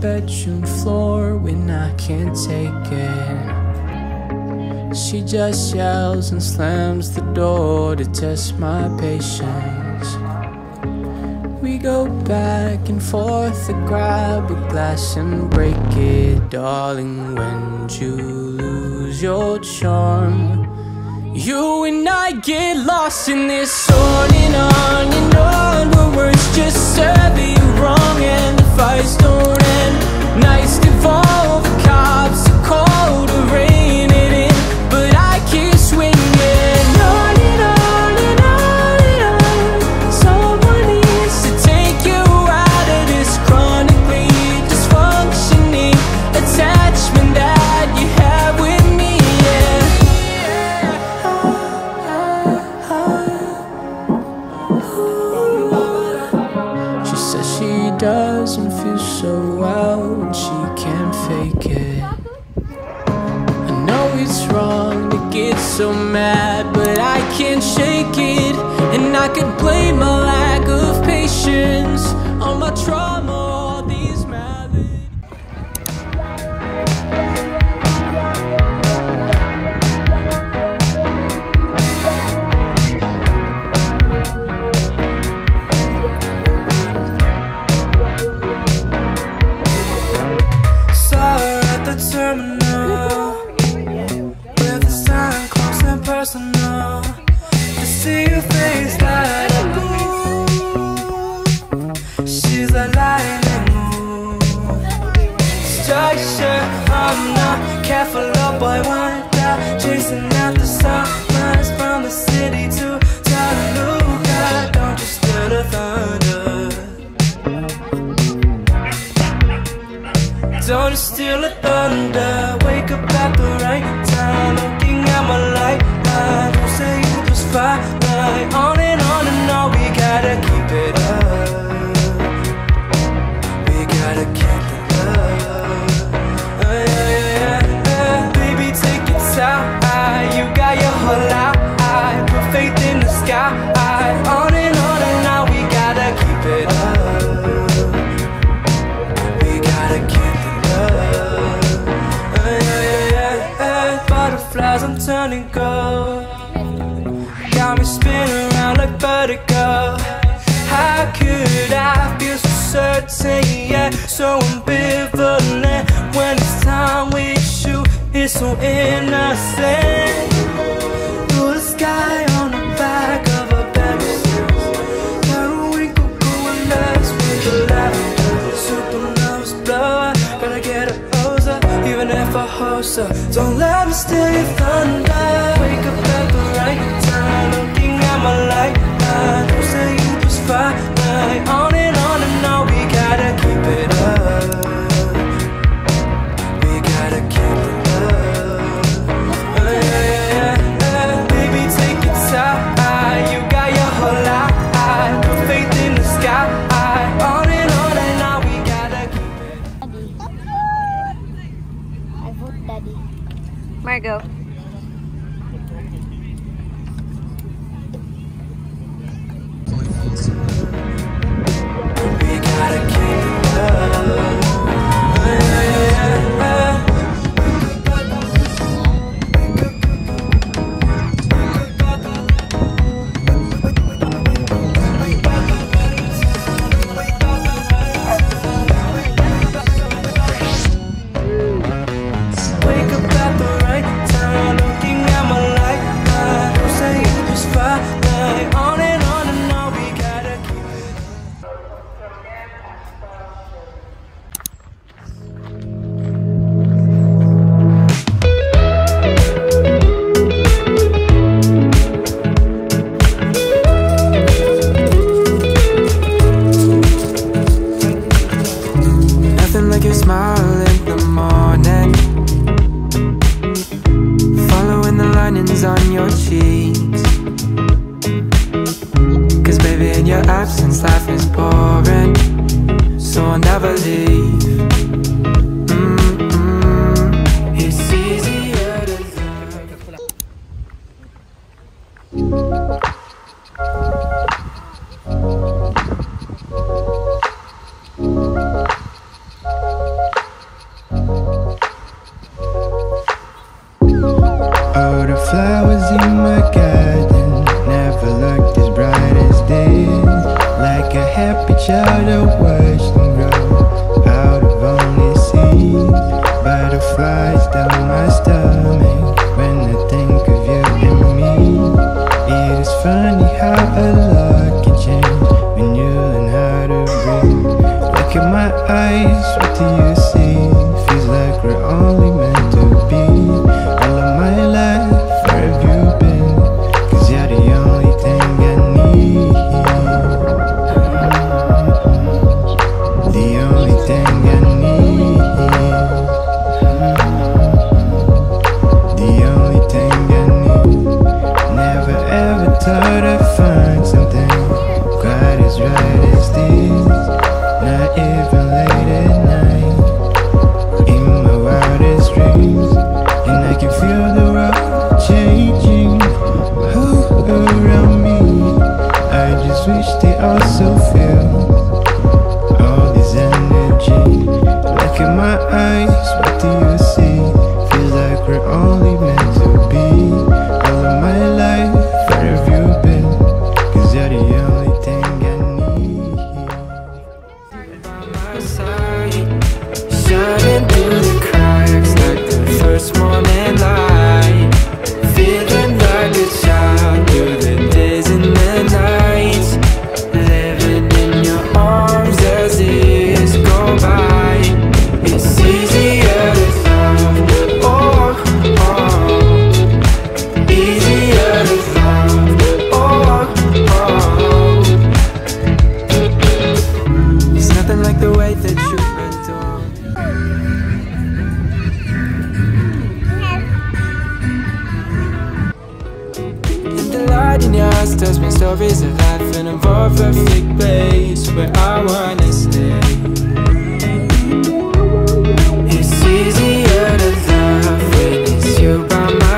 bedroom floor when I can't take it. She just yells and slams the door to test my patience. We go back and forth, I grab a glass and break it. Darling, when you lose your charm, you and I get lost in this, on and on and on. Where words just serve you wrong and the fights don't end. Nights devolve, the cops are called to rein it in, but I keep swinging. On and on and on and on. Someone needs to take you out of this chronically dysfunctioning attachment that you have with me, yeah. She says she doesn't feel so well when she can't fake it. I know it's wrong to get so mad, but I can't shake it. And I could blame my lack of patience on my trauma, all these maladies. Terminal with a sign close and personal, to see your face light up. Ooh, she's a lightning mood. Structure, I'm not careful, oh boy, one die. Chasing out the sunrise from the city to Tallulah. Don't you steal the thunder? Don't you steal the thunder? Wake up at the right time, looking at my light. I don't say you was fine. On and on, we gotta keep it up. We gotta keep it up. Baby, take your time. You got your whole life. Put faith in the sky. On and on, we gotta keep it up. We gotta keep it up. Butterflies, I'm turning gold. Got me spinning around like vertigo. How could I feel so certain, yeah, so ambivalent? When it's time with you, it's so innocent. Through the sky on the back of a Benz, now we go going nuts with the lavender. Supernovas blow, gotta get a hose up, even if I hose up. Don't let me steal your thunder. Wake up at the right time, looking at my light. Don't say you was fine. On and on, we gotta keep it up. We gotta keep it up. Baby, take your time. You got your whole life. Put faith in the sky. On and on, we gotta keep it up. I vote Daddy. Margo. It's hard to find something quite as right as this. Not even late at night, in my wildest dreams. And I can feel the world changing around me. I just wish they also feel all this energy. Look in my eyes, what do you see? Feels like we're only meant to be. All of my life, where have you been? 'Cause you're the only thing I need. I'm sorry, shining through the cracks like the first morning light. Feeling like a child through the days and the nights. Living in your arms as years go by. It's easier to love, oh, oh. Easier to love, oh, oh. It's nothing like the way that you went on. If the light in your eyes tells me stories of life in a more perfect place where I wanna stay. It's easier to love when it's you by my